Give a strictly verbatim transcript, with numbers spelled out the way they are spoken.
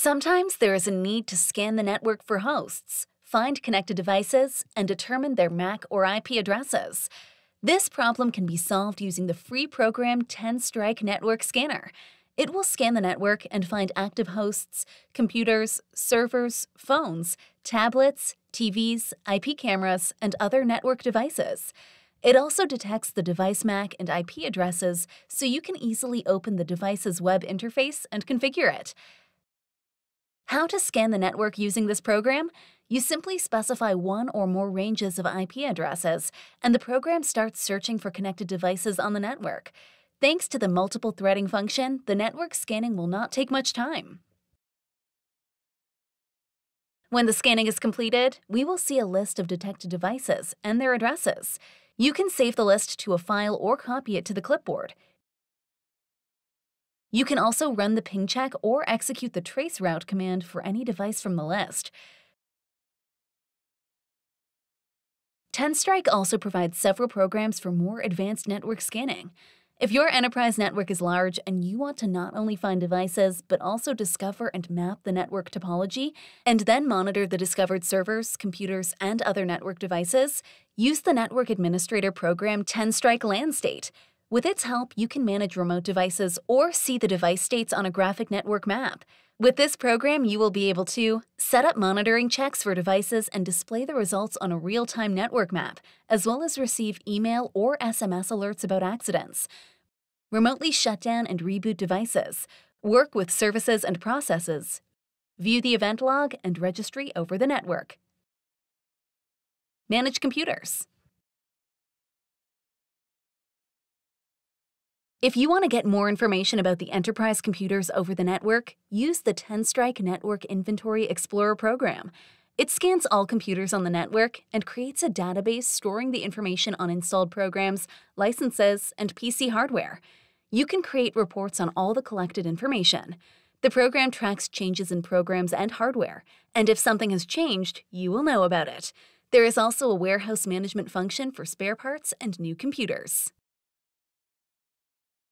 Sometimes there is a need to scan the network for hosts, find connected devices, and determine their M A C or I P addresses. This problem can be solved using the free program ten strike Network Scanner. It will scan the network and find active hosts, computers, servers, phones, tablets, T Vs, I P cameras, and other network devices. It also detects the device M A C and I P addresses so you can easily open the device's web interface and configure it. How to scan the network using this program? You simply specify one or more ranges of I P addresses, and the program starts searching for connected devices on the network. Thanks to the multiple threading function, the network scanning will not take much time. When the scanning is completed, we will see a list of detected devices and their addresses. You can save the list to a file or copy it to the clipboard. You can also run the ping check or execute the traceroute command for any device from the list. ten strike also provides several programs for more advanced network scanning. If your enterprise network is large and you want to not only find devices, but also discover and map the network topology, and then monitor the discovered servers, computers, and other network devices, use the Network Administrator program ten strike LAN State. With its help, you can manage remote devices or see the device states on a graphic network map. With this program, you will be able to set up monitoring checks for devices and display the results on a real-time network map, as well as receive email or S M S alerts about accidents, remotely shut down and reboot devices, work with services and processes, view the event log and registry over the network, manage computers. If you want to get more information about the enterprise computers over the network, use the ten strike Network Inventory Explorer program. It scans all computers on the network and creates a database storing the information on installed programs, licenses, and P C hardware. You can create reports on all the collected information. The program tracks changes in programs and hardware, and if something has changed, you will know about it. There is also a warehouse management function for spare parts and new computers.